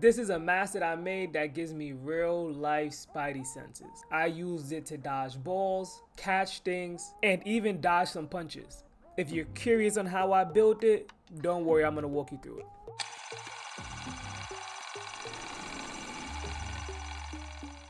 This is a mask that I made that gives me real life Spidey senses. I used it to dodge balls, catch things, and even dodge some punches. If you're curious on how I built it, don't worry, I'm gonna walk you through it.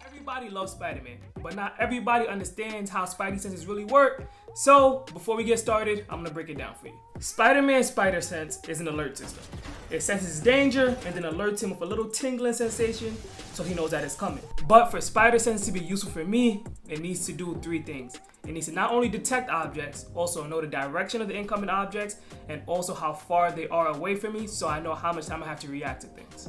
Everybody loves Spider-Man, but not everybody understands how Spidey senses really work. So before we get started, I'm gonna break it down for you. Spider-Man's Spider Sense is an alert system. It senses danger and then alerts him with a little tingling sensation so he knows that it's coming. But for Spider Sense to be useful for me, it needs to do three things. It needs to not only detect objects, also know the direction of the incoming objects, and also how far they are away from me so I know how much time I have to react to things.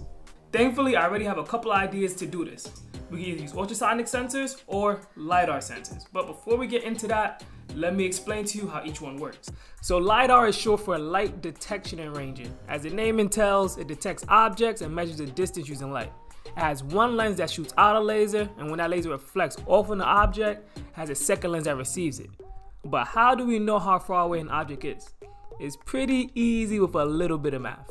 Thankfully, I already have a couple ideas to do this. We can either use ultrasonic sensors or LiDAR sensors. But before we get into that, let me explain to you how each one works. So LiDAR is short for light detection and ranging. As the name entails, it detects objects and measures the distance using light. It has one lens that shoots out a laser, and when that laser reflects off on the object, it has a second lens that receives it. But how do we know how far away an object is? It's pretty easy with a little bit of math.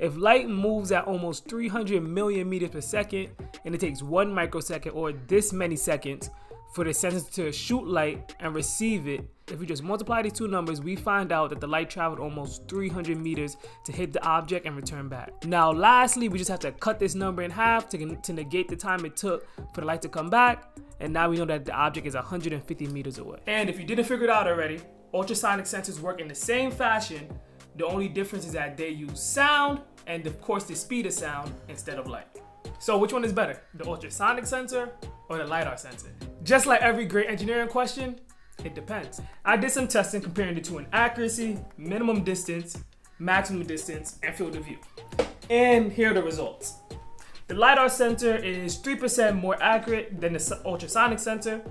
If light moves at almost 300 million meters per second, and it takes 1 microsecond or this many seconds for the sensors to shoot light and receive it, if we just multiply these two numbers, we find out that the light traveled almost 300 meters to hit the object and return back. Now, lastly, we just have to cut this number in half to negate the time it took for the light to come back, and now we know that the object is 150 meters away. And if you didn't figure it out already, ultrasonic sensors work in the same fashion. The only difference is that they use sound and, of course, the speed of sound instead of light. So which one is better, the ultrasonic sensor or the LiDAR sensor? Just like every great engineering question, it depends. I did some testing comparing the two in accuracy, minimum distance, maximum distance, and field of view. And here are the results. The LiDAR sensor is 3% more accurate than the ultrasonic sensor,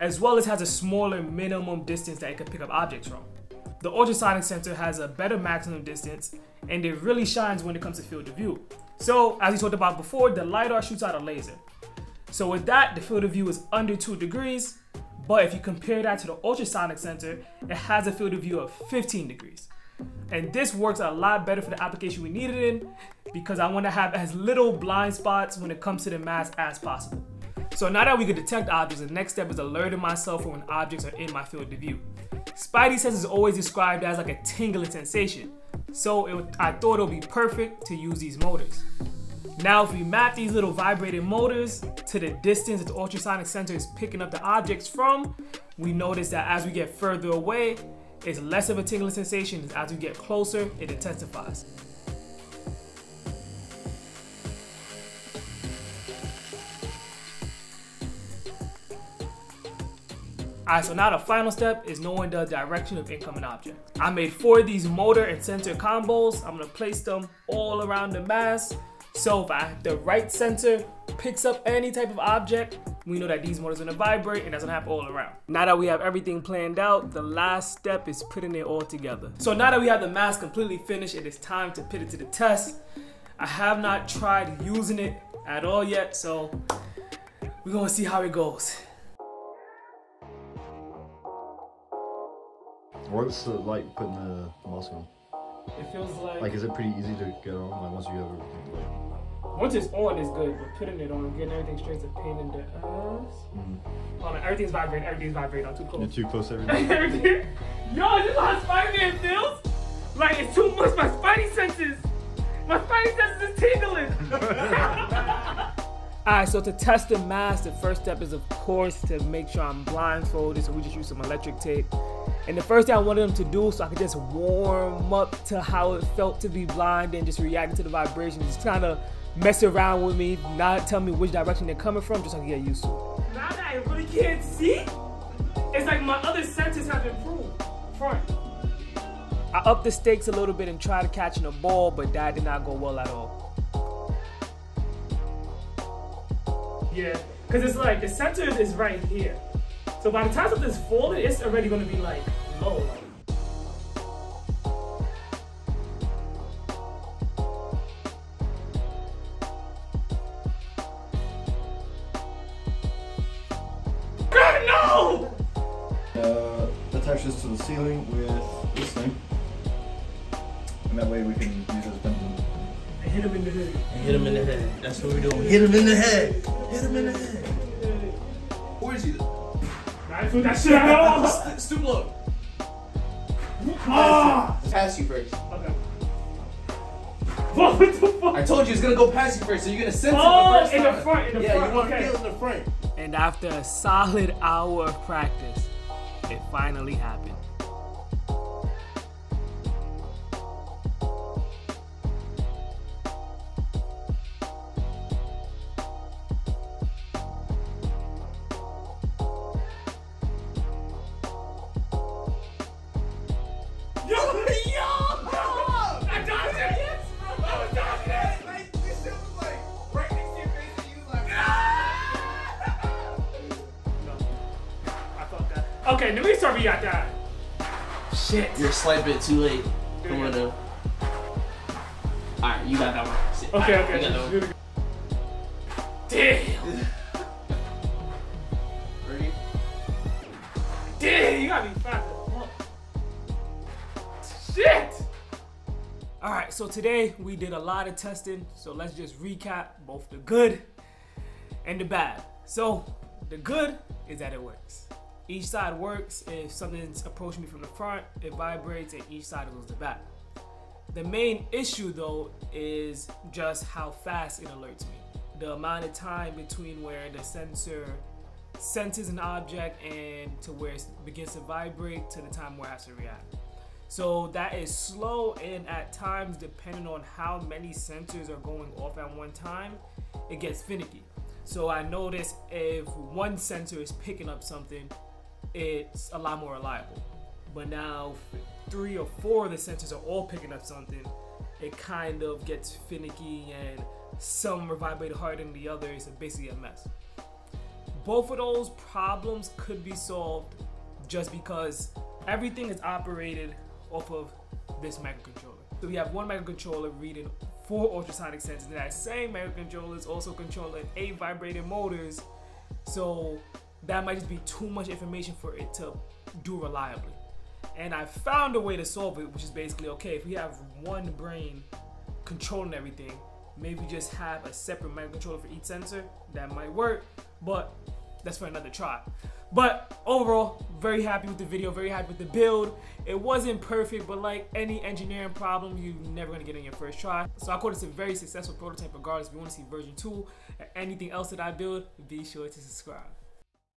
as well as has a smaller minimum distance that it can pick up objects from. The ultrasonic sensor has a better maximum distance, and it really shines when it comes to field of view. So, as we talked about before, the LiDAR shoots out a laser. So with that, the field of view is under 2 degrees, but if you compare that to the ultrasonic sensor, it has a field of view of 15 degrees. And this works a lot better for the application we need it in, because I want to have as little blind spots when it comes to the mask as possible. So now that we can detect objects, the next step is alerting myself for when objects are in my field of view. Spidey sense is always described as like a tingling sensation, so I thought it would be perfect to use these motors. Now if we map these little vibrating motors to the distance that the ultrasonic sensor is picking up the objects from, we notice that as we get further away, it's less of a tingling sensation. As we get closer, it intensifies. Alright, so now the final step is knowing the direction of incoming objects. I made 4 of these motor and sensor combos. I'm going to place them all around the mask. So if the right sensor picks up any type of object, we know that these motors are going to vibrate, and that's going to happen all around. Now that we have everything planned out, the last step is putting it all together. So now that we have the mask completely finished, it is time to put it to the test. I have not tried using it at all yet, so we're going to see how it goes. What's the like putting the mask on? It feels like... Is it pretty easy to get on? Like, once you have everything, like... Once it's on, it's good, but putting it on, getting everything straight is a pain in the ass. Oh, no, everything's vibrating, I'm too close. You're too close to everything. Yo, this is how Spider-Man feels! Like, it's too much, my Spidey senses! My Spidey senses is tingling! Alright, so to test the mask, the first step is, of course, to make sure I'm blindfolded, so we just use some electric tape. And the first thing I wanted them to do, so I could just warm up to how it felt to be blind and just reacting to the vibrations, just trying to mess around with me, not tell me which direction they're coming from, just so I can get used to it. Now that I really can't see, it's like my other senses have improved. I upped the stakes a little bit and tried catching a ball, but that did not go well at all. Yeah, because it's like the center is right here. So by the time something's folded, it's already going to be like low. No! Attach this to the ceiling with this thing. And that way we can use it as pendulum. hit him in the head. And hit him in the head. That's what we doing. Hit him in the head. Hit him in the head. Where is he? I put that shit out. Stoop low. Ah! Pass you first. Okay. What the fuck? I told you it's gonna go past you first, so you're gonna sense it the first time. In the front. You wanna feel in the front. And after a solid hour of practice, it finally happened. Okay, let me start me at that. Shit. You're a slight bit too late. Come on now. Alright, you got that one. Sit. Okay, right, okay. You got that one. Damn. Ready? Damn, you gotta be fast as fuck. Shit! Alright, so today we did a lot of testing. So let's just recap both the good and the bad. So, the good is that it works. Each side works. If something's approaching me from the front, it vibrates, and each side goes to the back. The main issue though is just how fast it alerts me. The amount of time between where the sensor senses an object and to where it begins to vibrate to the time where it has to react. So that is slow, and at times, depending on how many sensors are going off at one time, it gets finicky. So I notice if one sensor is picking up something, it's a lot more reliable. But now 3 or 4 of the sensors are all picking up something, it kind of gets finicky, and some vibrate harder than the others. It's basically a mess. Both of those problems could be solved just because everything is operated off of this microcontroller. So we have one microcontroller reading 4 ultrasonic sensors, and that same microcontroller is also controlling 8 vibrating motors. So that might just be too much information for it to do reliably. And I found a way to solve it, which is basically, okay, if we have one brain controlling everything, maybe just have a separate microcontroller for each sensor. That might work, but that's for another try. But overall, very happy with the video, very happy with the build. It wasn't perfect, but like any engineering problem, you're never gonna get on your first try. So I call this a very successful prototype regardless. If you wanna see version 2 or anything else that I build, be sure to subscribe.